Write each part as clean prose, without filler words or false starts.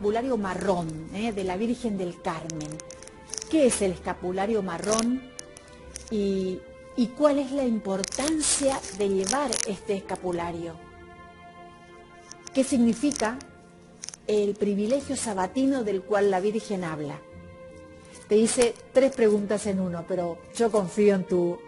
escapulario marrón de la Virgen del Carmen. ¿Qué es el escapulario marrón? ¿Y cuál es la importancia de llevar este escapulario? ¿Qué significa el privilegio sabatino del cual la Virgen habla? Te hice tres preguntas en uno, pero yo confío en tu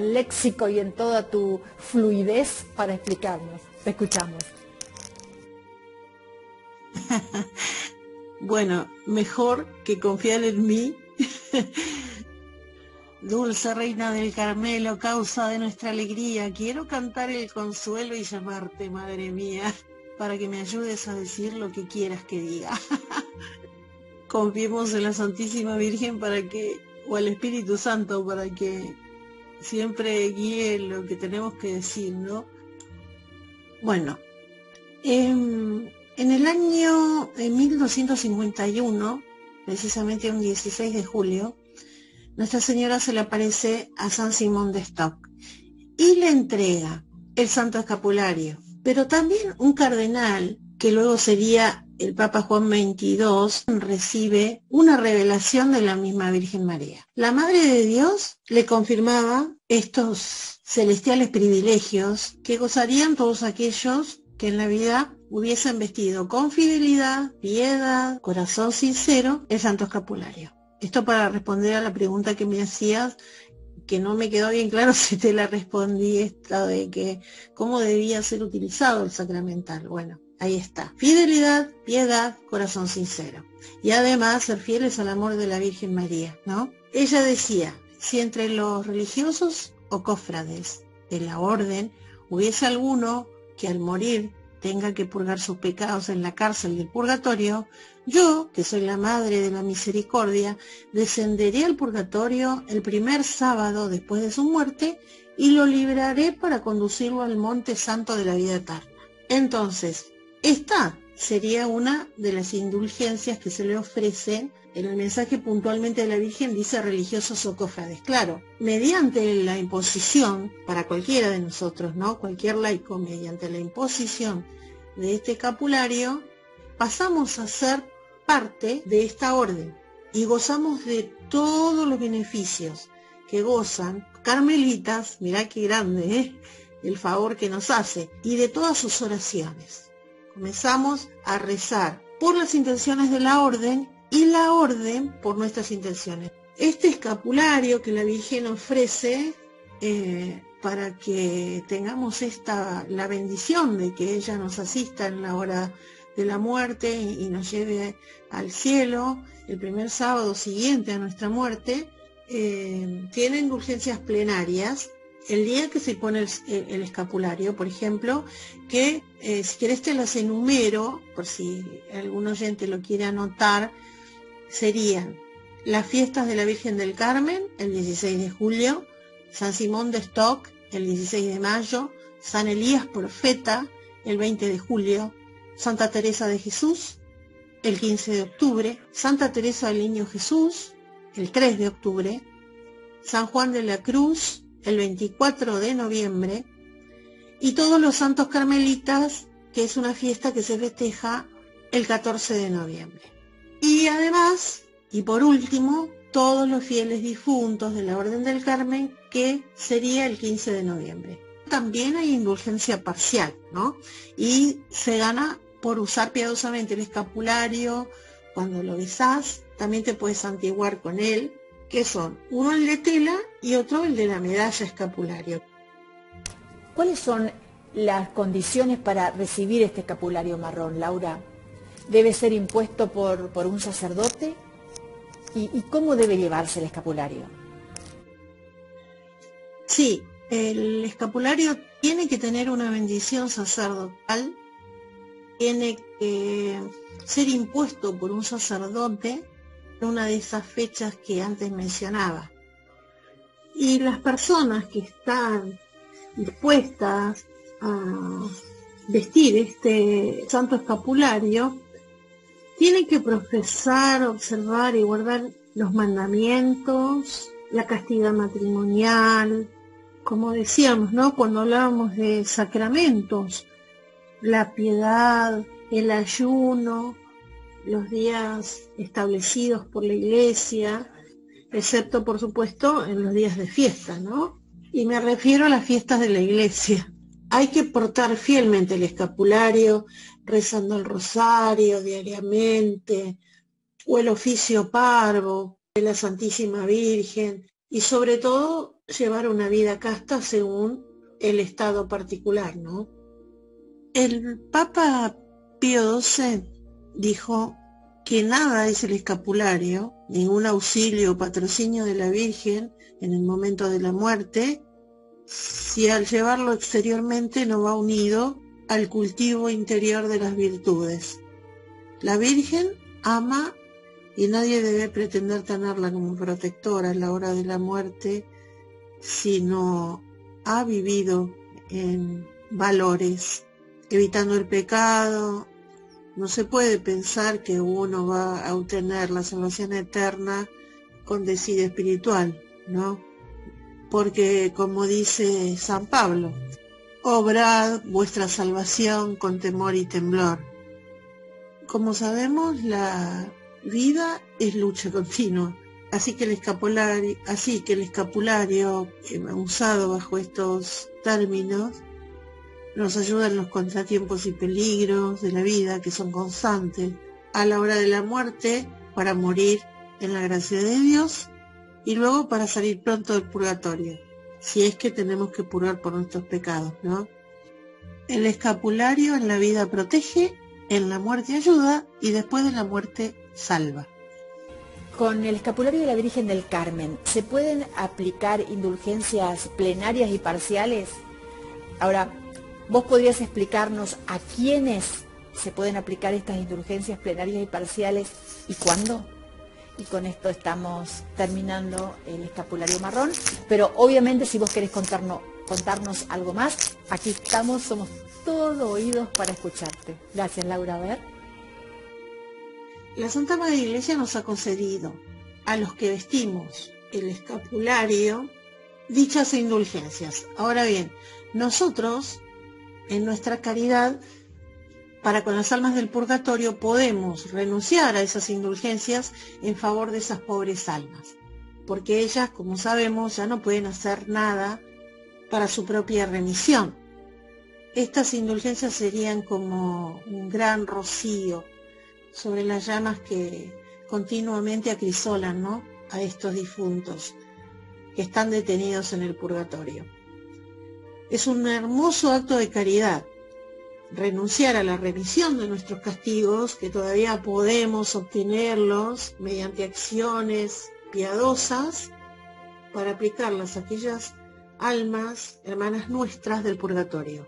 léxico y en toda tu fluidez para explicarnos. Te escuchamos. Bueno, mejor que confiar en mí. Dulce Reina del Carmelo, causa de nuestra alegría, quiero cantar el consuelo y llamarte, madre mía, para que me ayudes a decir lo que quieras que diga. Confiemos en la Santísima Virgen para que, o al Espíritu Santo, para que siempre guíe lo que tenemos que decir, ¿no? Bueno, en el año 1251, precisamente un 16 de julio, Nuestra Señora se le aparece a San Simón de Stock y le entrega el Santo Escapulario, pero también un cardenal, que luego sería el Papa Juan XXII, recibe una revelación de la misma Virgen María. La Madre de Dios le confirmaba estos celestiales privilegios que gozarían todos aquellos que en la vida hubiesen vestido con fidelidad, piedad, corazón sincero, el Santo Escapulario. Esto para responder a la pregunta que me hacías, que no me quedó bien claro si te la respondí, esta de que cómo debía ser utilizado el sacramental. Bueno, ahí está. Fidelidad, piedad, corazón sincero. Y además ser fieles al amor de la Virgen María, ¿no? Ella decía, si entre los religiosos o cofrades de la orden hubiese alguno que al morir tenga que purgar sus pecados en la cárcel del purgatorio, yo, que soy la Madre de la Misericordia, descenderé al purgatorio el primer sábado después de su muerte y lo libraré para conducirlo al Monte Santo de la vida eterna. Entonces, esta sería una de las indulgencias que se le ofrecen. En el mensaje puntualmente de la Virgen dice religiosos o cofrades. Claro, mediante la imposición, para cualquiera de nosotros, ¿no? Cualquier laico, mediante la imposición de este escapulario, pasamos a ser parte de esta orden y gozamos de todos los beneficios que gozan Carmelitas, mirá qué grande, ¿eh? El favor que nos hace, y de todas sus oraciones. Comenzamos a rezar por las intenciones de la orden y la orden por nuestras intenciones. Este escapulario que la Virgen ofrece para que tengamos la bendición de que ella nos asista en la hora de la muerte y nos lleve al cielo el primer sábado siguiente a nuestra muerte, tiene indulgencias plenarias. El día que se pone el escapulario, por ejemplo, que si querés te las enumero, por si algún oyente lo quiere anotar, serían las fiestas de la Virgen del Carmen, el 16 de julio, San Simón de Stock, el 16 de mayo, San Elías Profeta, el 20 de julio, Santa Teresa de Jesús, el 15 de octubre, Santa Teresa del Niño Jesús, el 3 de octubre, San Juan de la Cruz, el 24 de noviembre, y todos los santos carmelitas, que es una fiesta que se festeja el 14 de noviembre. Y además, y por último, todos los fieles difuntos de la Orden del Carmen, que sería el 15 de noviembre. También hay indulgencia parcial, ¿no? Y se gana por usar piadosamente el escapulario. Cuando lo besás, también te puedes santiguar con él, que son uno el de tela y otro el de la medalla escapulario. ¿Cuáles son las condiciones para recibir este escapulario marrón, Laura? ¿Debe ser impuesto por un sacerdote? ¿Y cómo debe llevarse el escapulario? Sí, el escapulario tiene que tener una bendición sacerdotal, tiene que ser impuesto por un sacerdote en una de esas fechas que antes mencionaba. Y las personas que están dispuestas a vestir este santo escapulario tienen que profesar, observar y guardar los mandamientos, la castidad matrimonial, como decíamos, ¿no? Cuando hablábamos de sacramentos, la piedad, el ayuno, los días establecidos por la iglesia, excepto por supuesto en los días de fiesta, ¿no? Y me refiero a las fiestas de la iglesia. Hay que portar fielmente el escapulario, rezando el rosario diariamente, o el oficio parvo de la Santísima Virgen, y sobre todo llevar una vida casta según el estado particular, ¿no? El Papa Pío XII dijo que nada es el escapulario, ningún auxilio o patrocinio de la Virgen en el momento de la muerte, si al llevarlo exteriormente no va unido al cultivo interior de las virtudes. La Virgen ama y nadie debe pretender tenerla como protectora a la hora de la muerte, sino ha vivido en valores, evitando el pecado. No se puede pensar que uno va a obtener la salvación eterna con desidia espiritual, ¿no? Porque, como dice San Pablo, obrad vuestra salvación con temor y temblor. Como sabemos, la vida es lucha continua, así que el escapulario usado bajo estos términos nos ayuda en los contratiempos y peligros de la vida, que son constantes, a la hora de la muerte, para morir en la gracia de Dios y luego para salir pronto del purgatorio, si es que tenemos que purgar por nuestros pecados, ¿no? El escapulario en la vida protege, en la muerte ayuda y después de la muerte salva. Con el escapulario de la Virgen del Carmen, ¿se pueden aplicar indulgencias plenarias y parciales? Ahora, ¿vos podrías explicarnos a quiénes se pueden aplicar estas indulgencias plenarias y parciales y cuándo? Y con esto estamos terminando el escapulario marrón, pero obviamente si vos querés contarnos algo más, aquí estamos, somos todo oídos para escucharte. Gracias, Laura. A ver. La Santa Madre Iglesia nos ha concedido a los que vestimos el escapulario dichas indulgencias. Ahora bien, nosotros, en nuestra caridad para con las almas del purgatorio, podemos renunciar a esas indulgencias en favor de esas pobres almas, porque ellas, como sabemos, ya no pueden hacer nada para su propia remisión. Estas indulgencias serían como un gran rocío sobre las llamas que continuamente acrisolan, ¿no?, a estos difuntos que están detenidos en el purgatorio. Es un hermoso acto de caridad renunciar a la remisión de nuestros castigos, que todavía podemos obtenerlos mediante acciones piadosas, para aplicarlas a aquellas almas, hermanas nuestras del purgatorio.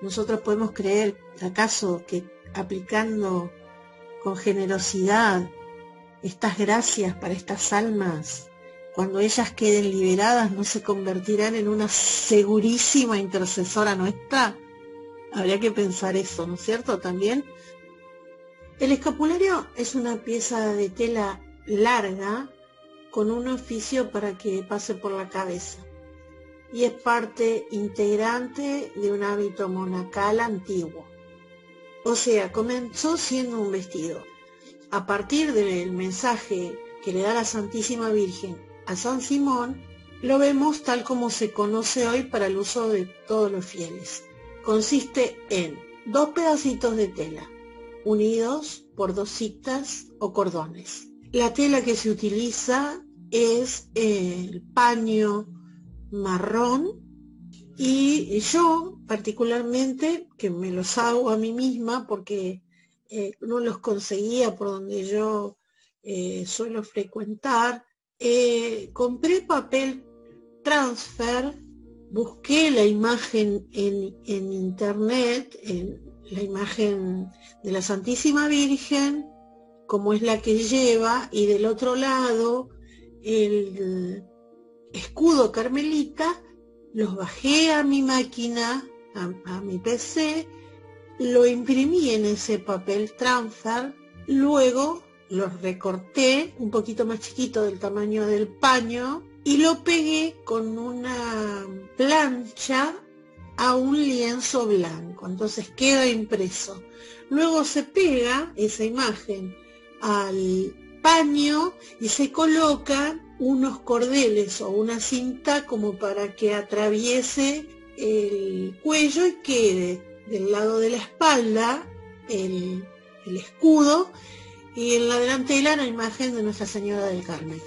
Nosotros podemos creer, acaso, que aplicando con generosidad estas gracias para estas almas, cuando ellas queden liberadas, ¿no se convertirán en una segurísima intercesora nuestra? Habría que pensar eso, ¿no es cierto? También el escapulario es una pieza de tela larga con un oficio para que pase por la cabeza, y es parte integrante de un hábito monacal antiguo. O sea, comenzó siendo un vestido. A partir del mensaje que le da la Santísima Virgen a San Simón, lo vemos tal como se conoce hoy para el uso de todos los fieles. Consiste en dos pedacitos de tela, unidos por dos cintas o cordones. La tela que se utiliza es el paño marrón, y yo particularmente, que me los hago a mí misma porque no los conseguía por donde yo suelo frecuentar, compré papel transfer. Busqué la imagen en internet, la imagen de la Santísima Virgen, como es la que lleva, y del otro lado el escudo carmelita. Los bajé a mi máquina, a mi PC, lo imprimí en ese papel transfer, luego los recorté un poquito más chiquito del tamaño del paño, y lo pegué con una plancha a un lienzo blanco, entonces queda impreso. Luego se pega esa imagen al paño y se colocan unos cordeles o una cinta como para que atraviese el cuello y quede del lado de la espalda el escudo, y en la delantera la imagen de Nuestra Señora del Carmen.